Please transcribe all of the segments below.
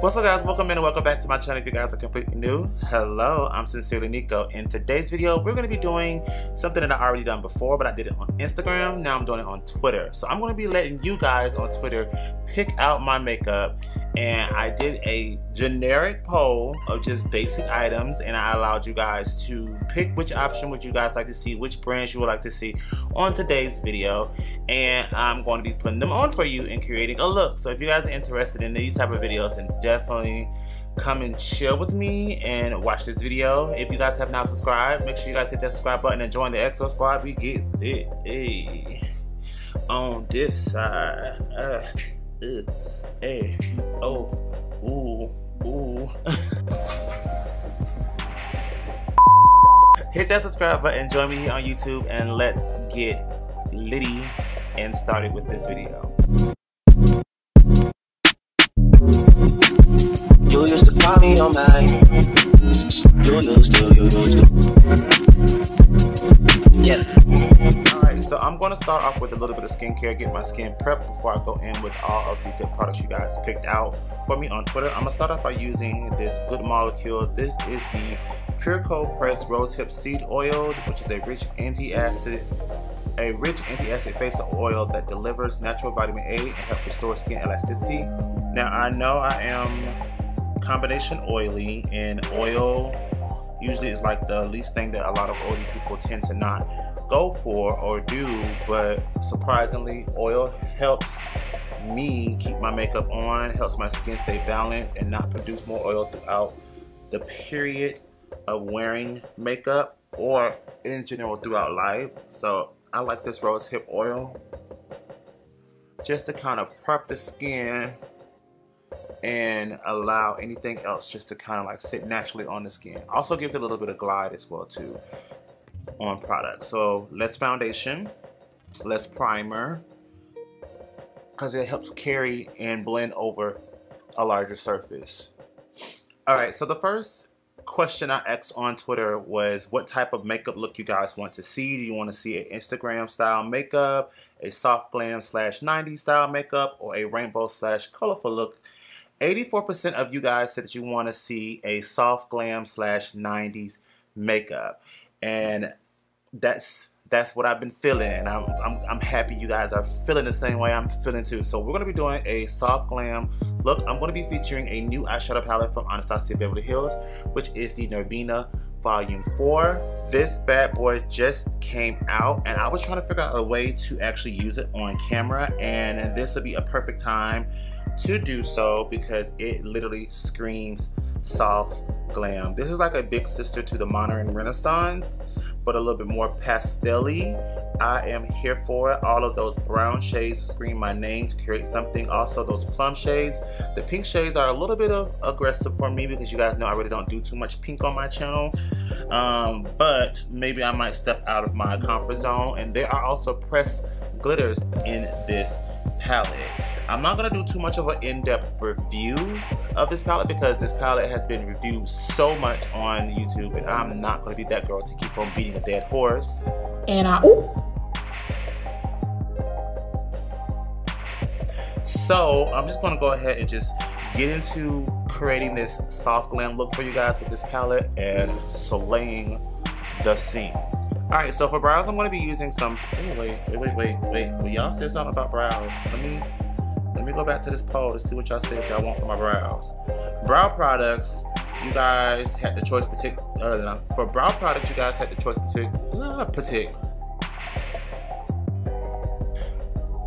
What's up guys, welcome in and welcome back to my channel. If you guys are completely new, hello, I'm Sincerely Niko. In today's video, we're going to be doing something that I already done before, but I did it on Instagram, now I'm doing it on Twitter. So I'm going to be letting you guys on Twitter pick out my makeup, and I did a generic poll of just basic items, and I allowed you guys to pick which option would you guys like to see, which brands you would like to see on today's video, and I'm going to be putting them on for you and creating a look. So if you guys are interested in these type of videos, then definitely come and chill with me and watch this video. If you guys have not subscribed, make sure you guys hit that subscribe button and join the X0SQUAD. We get it on this side. Hit that subscribe button, join me here on YouTube, and let's get litty and started with this video. You used to call me on mine. You used to. Yeah. Alright, so I'm going to start off with a little bit of skincare, get my skin prepped before I go in with all of the good products you guys picked out for me on Twitter. I'm going to start off by using this Good Molecule. This is the Pure Cold Pressed Rosehip Seed Oil, which is a rich anti-acid face oil that delivers natural vitamin A and helps restore skin elasticity. Now I know I am combination oily, and oil usually is like the least thing that a lot of oily people tend to not go for or do, but surprisingly oil helps me keep my makeup on, helps my skin stay balanced and not produce more oil throughout the period of wearing makeup or in general throughout life. So I like this rosehip oil just to kind of prep the skin and allow anything else just to kind of like sit naturally on the skin. Also gives it a little bit of glide as well too on product. So less foundation, less primer, because it helps carry and blend over a larger surface. All right, so the first question I asked on Twitter was what type of makeup look you guys want to see. Do you want to see an Instagram style makeup, a soft glam slash 90s style makeup, or a rainbow slash colorful look? 84% of you guys said that you want to see a soft glam slash 90s makeup, and that's what I've been feeling, and I'm happy you guys are feeling the same way I'm feeling too. So we're gonna be doing a soft glam look. I'm gonna be featuring a new eyeshadow palette from Anastasia Beverly Hills, which is the Norvina Vol 4. This bad boy just came out, and I was trying to figure out a way to actually use it on camera, and this would be a perfect time to do so because it literally screams soft glam. This is like a big sister to the modern Renaissance, but a little bit more pastel-y. I am here for it. All of those brown shades scream my name to create something. Also those plum shades. The pink shades are a little bit of aggressive for me because you guys know I really don't do too much pink on my channel. But maybe I might step out of my comfort zone. And there are also pressed glitters in this palette. I'm not gonna do too much of an in-depth review of this palette because this palette has been reviewed so much on YouTube, and I'm not gonna be that girl to keep on beating a dead horse. So I'm just gonna go ahead and just get into creating this soft glam look for you guys with this palette and slaying the scene. Alright, so for brows, I'm going to be using some... Ooh, wait. Well, y'all said something about brows. Let me go back to this poll to see what y'all said y'all want for my brows. Brow products, you guys had the choice... For brow products, you guys had the choice...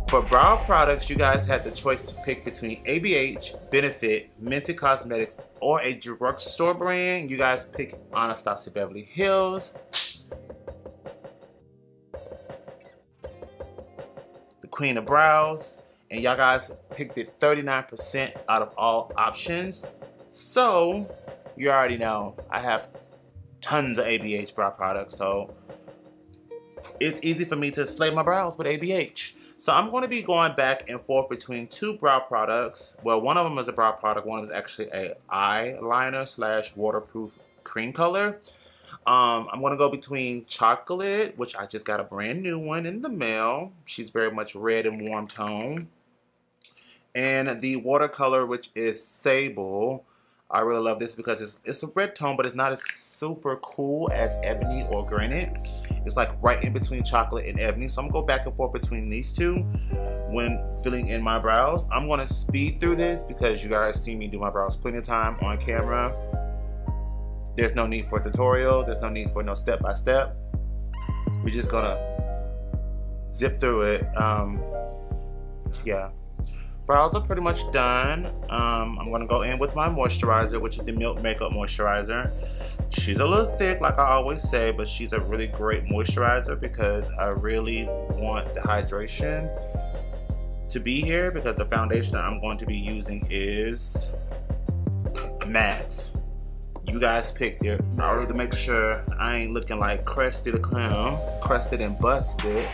For brow products, you guys had the choice to pick between ABH, Benefit, Mented Cosmetics, or a drugstore brand. You guys pick Anastasia Beverly Hills. Queen of brows, and y'all guys picked it 39% out of all options. So you already know I have tons of ABH brow products, so it's easy for me to slay my brows with ABH. So I'm going to be going back and forth between two brow products. Well, one of them is a brow product, one is actually a eyeliner slash waterproof cream color. I'm going to go between Chocolate, which I just got a brand new one in the mail. She's very much red and warm tone. And the watercolor, which is Sable. I really love this because it's a red tone, but it's not as super cool as Ebony or Granite. It's like right in between chocolate and ebony. So I'm gonna go back and forth between these two when filling in my brows. I'm gonna speed through this because you guys see me do my brows plenty of time on camera. There's no need for a tutorial. There's no need for no step-by-step. We're just gonna zip through it. Yeah. Brows are pretty much done. I'm gonna go in with my moisturizer, which is the Milk Makeup moisturizer. She's a little thick, like I always say, but she's a really great moisturizer because I really want the hydration to be here because the foundation that I'm going to be using is matte. You guys picked it. I wanted to make sure I ain't looking like Crested the Clown, crusted and busted.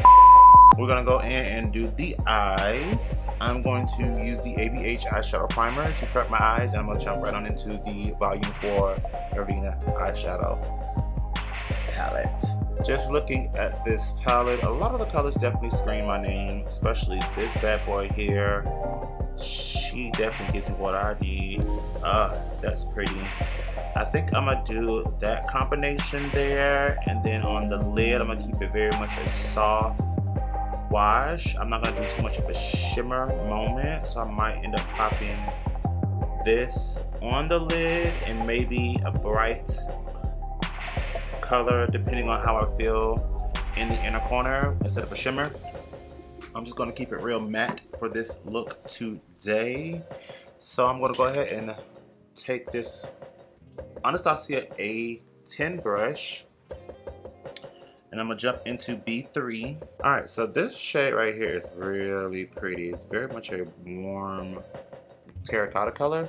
We're gonna go in and do the eyes. I'm going to use the ABH eyeshadow primer to prep my eyes, and I'm gonna jump right on into the Volume 4 Norvina eyeshadow palette. Just looking at this palette, a lot of the colors definitely scream my name, especially this bad boy here. She definitely gives me what I need. That's pretty. I think I'm gonna do that combination there, and then on the lid, I'm gonna keep it very much a soft wash. I'm not gonna do too much of a shimmer moment, so I might end up popping this on the lid and maybe a bright color depending on how I feel in the inner corner instead of a shimmer. I'm just gonna keep it real matte for this look today. So I'm gonna go ahead and take this Anastasia A10 brush, and I'm gonna jump into B3. All right, so this shade right here is really pretty. It's very much a warm terracotta color.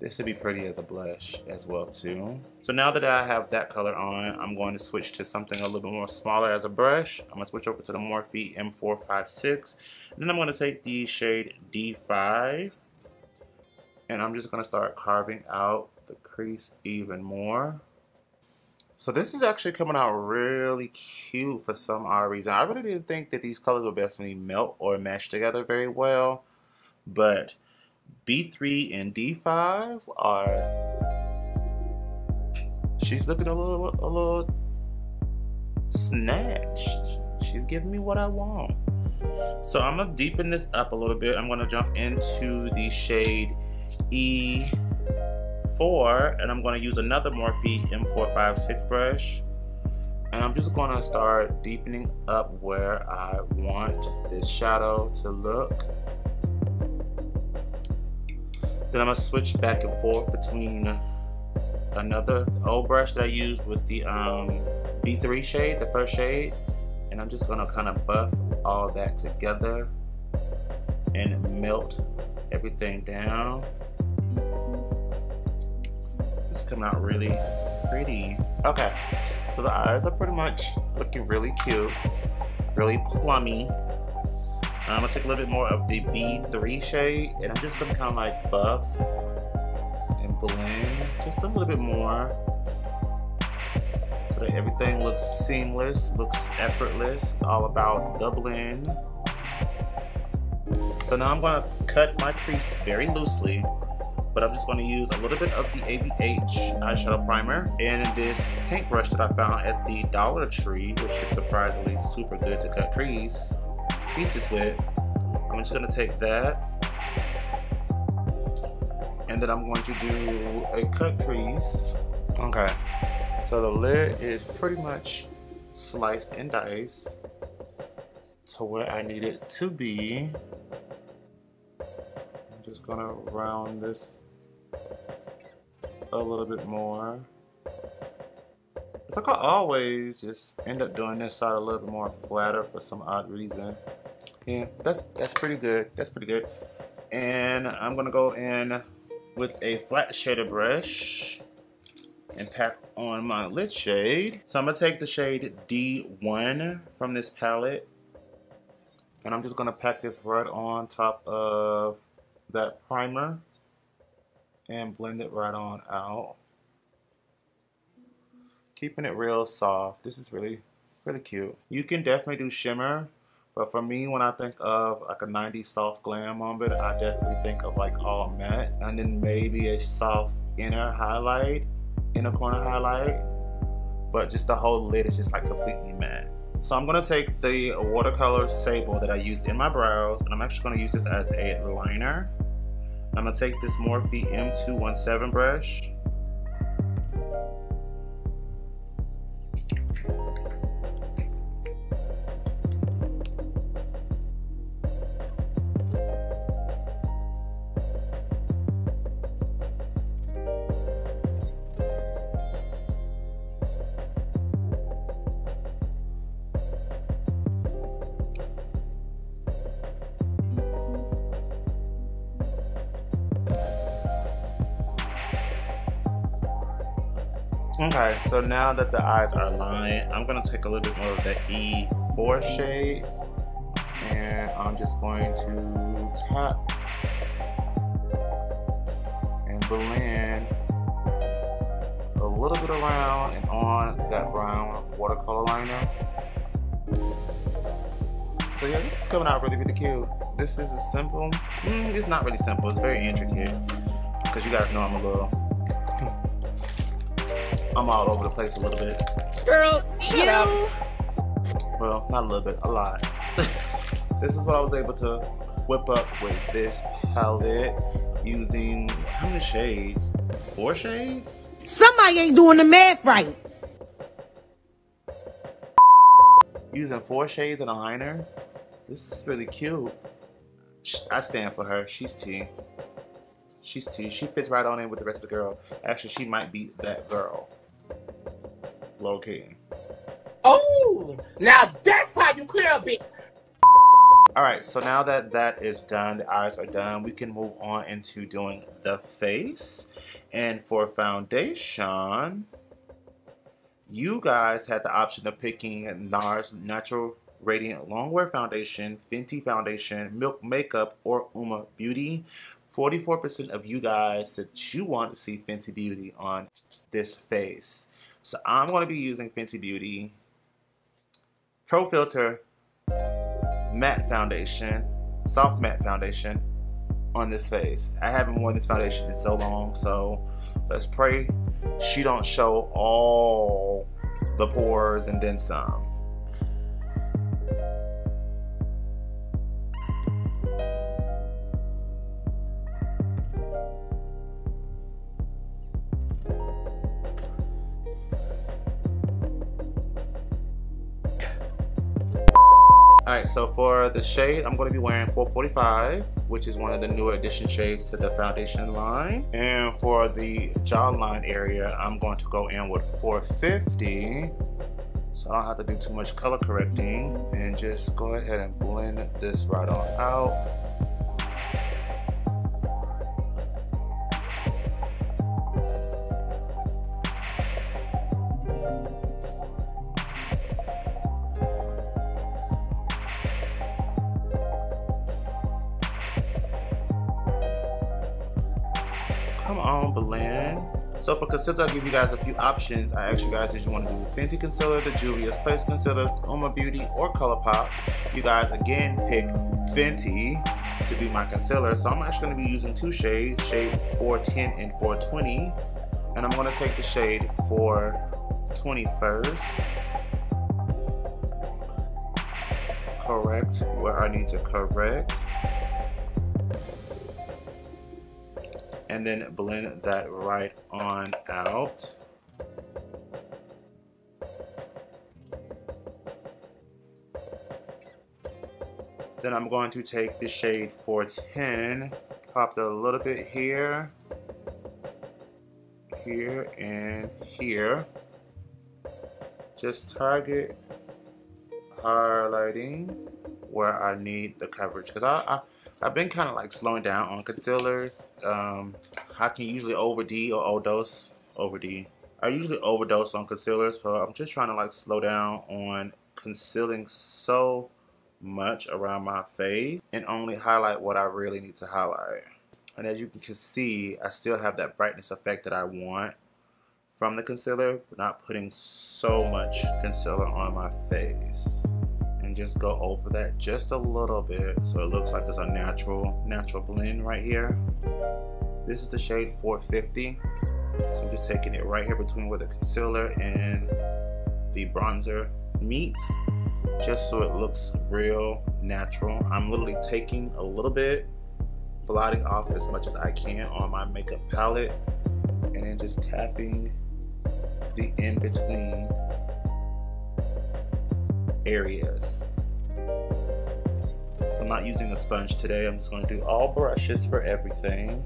This would be pretty as a blush as well too. So now that I have that color on, I'm going to switch to something a little bit more smaller as a brush. I'm gonna switch over to the Morphe M456. And then I'm gonna take the shade D5, and I'm just gonna start carving out the crease even more. So this is actually coming out really cute for some odd reason. I really didn't think that these colors would definitely melt or mesh together very well, but B3 and D5 are, she's looking a little snatched. She's giving me what I want. So I'm gonna deepen this up a little bit. I'm gonna jump into the shade E4, and I'm gonna use another Morphe M456 brush, and I'm just gonna start deepening up where I want this shadow to look. Then I'm gonna switch back and forth between another old brush that I used with the B3 shade, the first shade, and I'm just gonna kind of buff all that together and melt everything down. It's coming out really pretty. Okay, so the eyes are pretty much looking really cute, really plummy. I'm gonna take a little bit more of the B3 shade, and I'm just gonna kind of like buff and blend just a little bit more so that everything looks seamless, looks effortless. It's all about the blend. So now I'm gonna cut my crease very loosely, but I'm just going to use a little bit of the ABH eyeshadow primer and this paintbrush that I found at the Dollar Tree, which is surprisingly super good to cut creases with. I'm just going to take that, and then I'm going to do a cut crease. Okay, so the lid is pretty much sliced and diced to where I need it to be. I'm just going to round this a little bit more. It's like I always just end up doing this side a little bit more flatter for some odd reason. Yeah, that's pretty good. That's pretty good. And I'm gonna go in with a flat shader brush and pack on my lid shade. So I'm gonna take the shade D1 from this palette, and I'm just gonna pack this right on top of that primer and blend it right on out, keeping it real soft. This is really cute. You can definitely do shimmer But for me, when I think of like a 90s soft glam on it, I definitely think of like all matte, and then maybe a soft inner highlight, inner corner highlight. But just the whole lid is just like completely matte. So I'm gonna take the watercolor sable that I used in my brows, and I'm actually gonna use this as a liner. I'm gonna take this Morphe M217 brush. Okay, so now that the eyes are lined, I'm gonna take a little bit more of the E4 shade, and I'm just going to tap and blend a little bit around and on that brown watercolor liner. So yeah, this is coming out really, really cute. This is a simple, it's not really simple, it's very intricate, because you guys know I'm all over the place a little bit. Girl, shut up. Well, not a little bit, a lot. This is what I was able to whip up with this palette using, how many shades? 4 shades? Somebody ain't doing the math right. Using 4 shades and a liner. This is really cute. I stand for her, she's T. She's T, she fits right on in with the rest of the girl. Actually, she might be that girl. Low key. Oh, now that's how you clear a bitch. All right, so now that that is done, the eyes are done, we can move on into doing the face. And for foundation, you guys had the option of picking NARS Natural Radiant Longwear Foundation, Fenty Foundation, Milk Makeup, or Uma Beauty. 44% of you guys said you want to see Fenty Beauty on this face. So I'm going to be using Fenty Beauty Pro Filter Matte Foundation, Soft Matte Foundation on this face. I haven't worn this foundation in so long, so let's pray she don't show all the pores and then some. Alright, so for the shade, I'm going to be wearing 445, which is one of the newer addition shades to the foundation line. And for the jawline area, I'm going to go in with 450, so I don't have to do too much color correcting. And just go ahead and blend this right on out. Blend. So for concealer, I'll give you guys a few options. I asked you guys if you want to do Fenty Concealer, the Juvia's Place Concealers, Uma Beauty, or ColourPop. You guys again pick Fenty to be my concealer. So I'm actually going to be using 2 shades, shade 410 and 420. And I'm going to take the shade 420 first. Correct where I need to correct. And then blend that right on out. Then I'm going to take the shade 410, pop it a little bit here, here, and here. Just target highlighting where I need the coverage, because I've been kind of like slowing down on concealers. I can usually overdose on concealers, so I'm just trying to like slow down on concealing so much around my face and only highlight what I really need to highlight. And as you can see, I still have that brightness effect that I want from the concealer, but not putting so much concealer on my face. just go over that just a little bit so it looks like it's a natural blend right here. This is the shade 450. So I'm just taking it right here between where the concealer and the bronzer meets, just so it looks real natural. I'm literally taking a little bit, blotting off as much as I can on my makeup palette, and then just tapping the in-between areas. So I'm not using a sponge today. I'm just going to do all brushes for everything.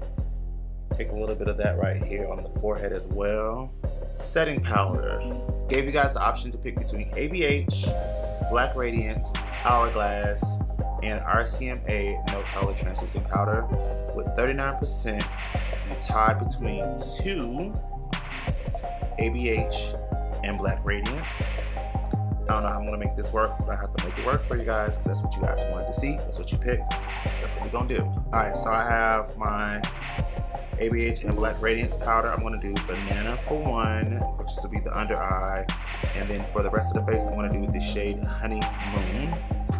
Take a little bit of that right here on the forehead as well. Setting powder. Gave you guys the option to pick between ABH, Black Radiance, Hourglass, and RCMA No Color Translucent Powder. With 39%, you tie between two, ABH and Black Radiance. I don't know how I'm gonna make this work, but I have to make it work for you guys because that's what you guys wanted to see. That's what you picked. That's what we're gonna do. All right, so I have my ABH and Black Radiance powder. I'm gonna do banana for one, which is to be the under eye, and then for the rest of the face, I'm gonna do the shade Honey Moon.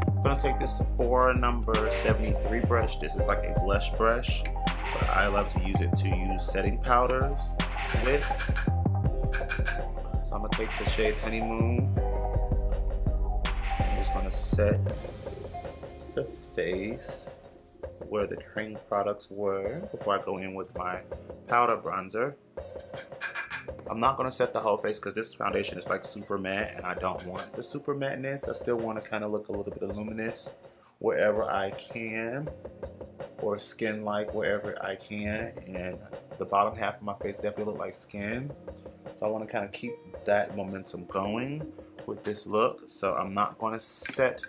I'm gonna take this for number 73 brush. This is like a blush brush, but I love to use it to use setting powders with. So I'm gonna take the shade Honey Moon. I'm just gonna set the face where the cream products were before I go in with my powder bronzer. I'm not gonna set the whole face because this foundation is like super matte and I don't want the super matteness. I still wanna kinda look a little bit luminous wherever I can, or skin-like wherever I can, and the bottom half of my face definitely look like skin. So I wanna kinda keep that momentum going with this look. So I'm not gonna set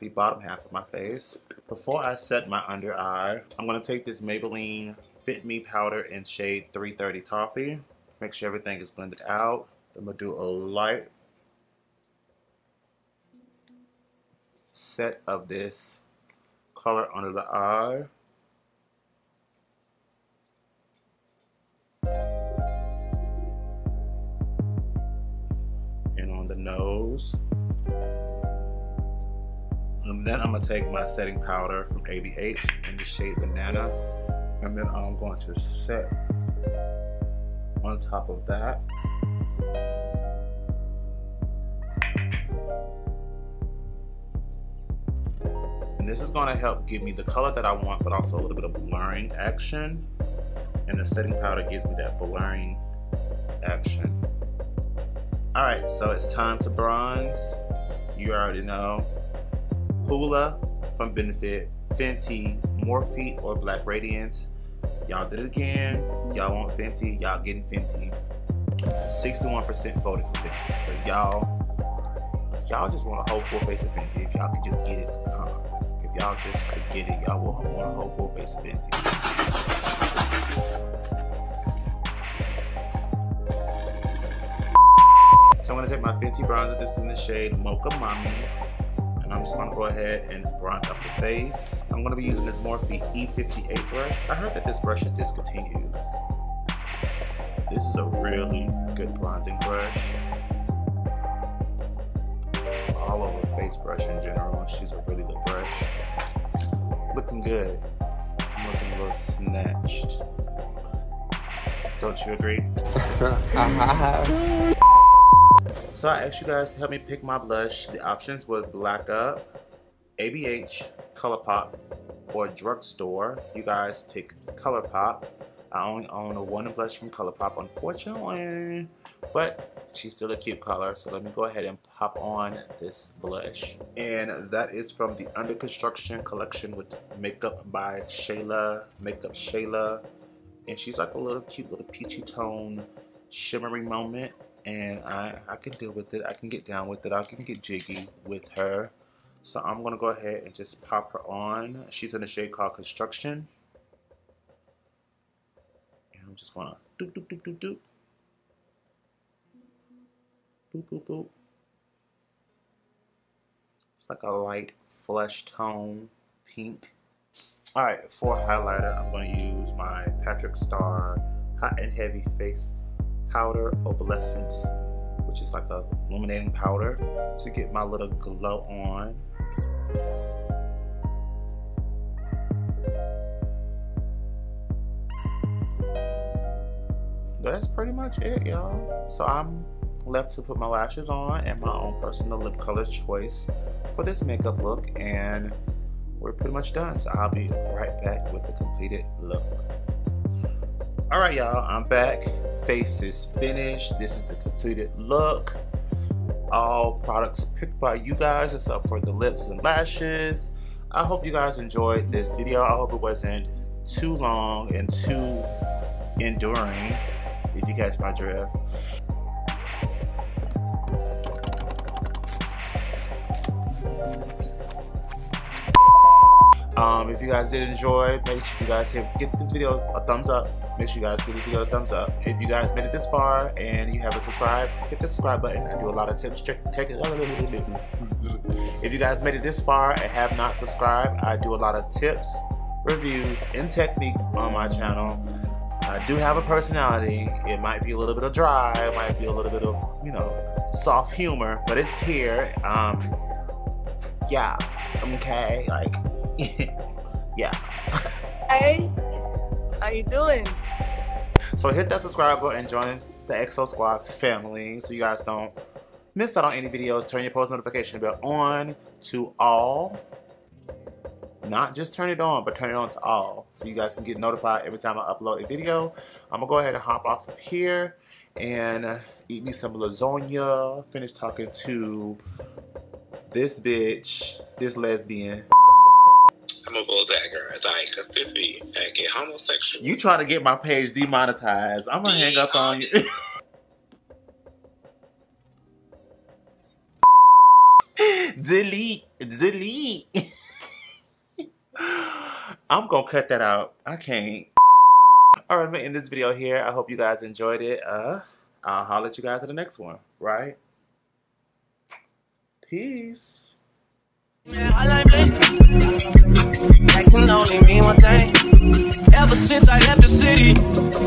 the bottom half of my face. Before I set my under eye, I'm gonna take this Maybelline Fit Me powder in shade 330 Toffee. Make sure everything is blended out. I'm gonna do a light set of this color under the eye. And on the nose. And then I'm going to take my setting powder from ABH in the shade Banana. And then I'm going to set on top of that. And this is going to help give me the color that I want, but also a little bit of blurring action. And the setting powder gives me that blurring action. Alright, so it's time to bronze. You already know. Hoola from Benefit, Fenty, Morphe, or Black Radiance. Y'all did it again. Y'all want Fenty. Y'all getting Fenty. 61% voted for Fenty. So y'all just want a whole full face of Fenty. If y'all could just get it, if y'all just could get it, y'all will want a whole full face of Fenty. So I'm gonna take my Fenty bronzer. This is in the shade Mocha Mommy. I'm just gonna go ahead and bronze up the face. I'm gonna be using this Morphe E58 brush. I heard that this brush is discontinued. This is a really good bronzing brush. All over face brush in general. She's a really good brush. Looking good. I'm looking a little snatched. Don't you agree? So I asked you guys to help me pick my blush. The options were Black Up, ABH, ColourPop, or Drugstore. You guys picked ColourPop. I only own a one blush from ColourPop, unfortunately, but she's still a cute color. So let me go ahead and pop on this blush. And that is from the Under Construction collection with Makeup by Shayla, Makeup Shayla. And she's like a little cute little peachy tone, shimmery moment. And I can deal with it, I can get down with it, I can get jiggy with her. So I'm gonna go ahead and just pop her on. She's in a shade called Construction. And I'm just gonna doop doop doop doop doop. Boop boop boop. It's like a light flesh tone, pink. All right, for highlighter, I'm gonna use my Patrick Star Hot and Heavy Face Powder Opalescence, which is like a illuminating powder, to get my little glow on. That's pretty much it, y'all. So I'm left to put my lashes on and my own personal lip color choice for this makeup look, and we're pretty much done. So I'll be right back with the completed look. All right, y'all, I'm back. Face is finished. This is the completed look. All products picked by you guys, except for the lips and lashes. I hope you guys enjoyed this video. I hope it wasn't too long and too enduring, if you catch my drift. If you guys did enjoy, make sure you guys give this video a thumbs up. Make sure you guys give this video a thumbs up. If you guys made it this far and you haven't subscribed, hit the subscribe button. I do a lot of tips. If you guys made it this far and have not subscribed, I do a lot of tips, reviews, and techniques on my channel. I do have a personality. It might be a little bit of dry, it might be a little bit of, you know, soft humor, but it's here. Yeah, okay, like, yeah. Hey, how you doing? So hit that subscribe button and join the X0SQUAD family so you guys don't miss out on any videos. Turn your post notification bell on to all. Not just turn it on, but turn it on to all, so you guys can get notified every time I upload a video. I'm gonna go ahead and hop off of here and eat me some lasagna, finish talking to this bitch, this lesbian. I'm a bulldagger, as I consistently and get homosexual. You trying to get my page demonetized. I'm gonna hang up on you. Delete, delete. I'm gonna cut that out. I can't. All right, I'm gonna end this video here. I hope you guys enjoyed it. I'll holler at you guys at the next one, right? Peace. Yeah, I like that. That can only mean one thing. Ever since I left the city.